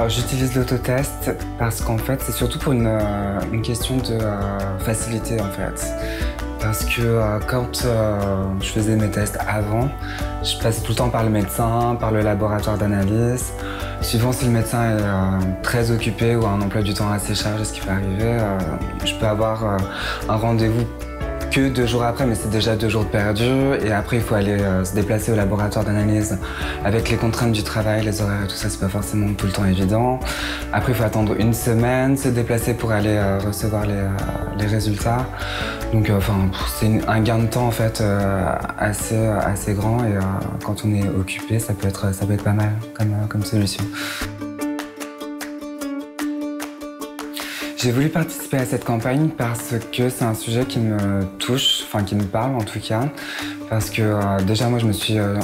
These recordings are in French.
Alors j'utilise l'autotest parce qu'en fait c'est surtout pour une question de facilité en fait. Parce que quand je faisais mes tests avant, je passais tout le temps par le médecin, par le laboratoire d'analyse. Suivant si le médecin est très occupé ou a un emploi du temps assez chargé, ce qui peut arriver, je peux avoir un rendez-vous que 2 jours après, mais c'est déjà 2 jours perdus. Et après, il faut aller se déplacer au laboratoire d'analyse avec les contraintes du travail, les horaires et tout ça, c'est pas forcément tout le temps évident. Après, il faut attendre 1 semaine, se déplacer pour aller recevoir les résultats. Donc, c'est un gain de temps en fait assez grand. Et quand on est occupé, ça peut être pas mal comme solution. J'ai voulu participer à cette campagne parce que c'est un sujet qui me touche, enfin qui me parle en tout cas, parce que déjà moi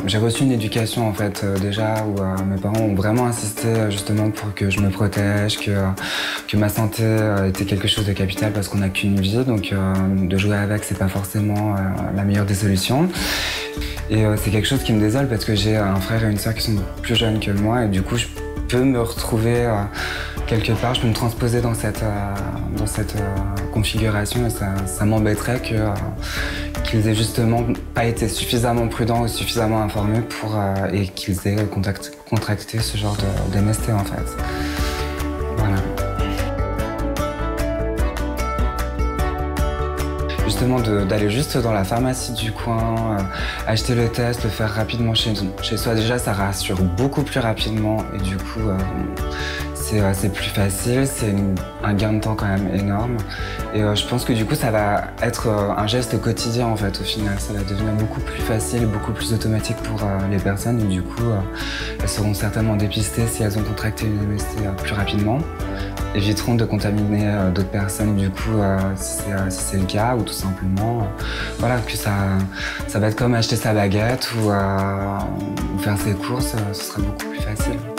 j'ai reçu une éducation en fait déjà où mes parents ont vraiment insisté justement pour que je me protège, que ma santé était quelque chose de capital parce qu'on n'a qu'une vie, donc de jouer avec c'est pas forcément la meilleure des solutions. Et c'est quelque chose qui me désole parce que j'ai un frère et une sœur qui sont plus jeunes que moi et du coup je peux me retrouver quelque part, je peux me transposer dans cette configuration et ça m'embêterait qu'ils aient justement pas été suffisamment prudents ou suffisamment informés et qu'ils aient contracté ce genre d'MST en fait. Voilà. Justement d'aller juste dans la pharmacie du coin, acheter le test, le faire rapidement chez soi, déjà ça rassure beaucoup plus rapidement et du coup c'est plus facile, c'est un gain de temps quand même énorme. Et je pense que du coup ça va être un geste quotidien en fait au final, ça va devenir beaucoup plus facile, beaucoup plus automatique pour les personnes et du coup elles seront certainement dépistées si elles ont contracté une MST plus rapidement, éviteront de contaminer d'autres personnes du coup si c'est le cas ou tout simplement voilà que ça va être comme acheter sa baguette ou faire ses courses, ce sera beaucoup plus facile.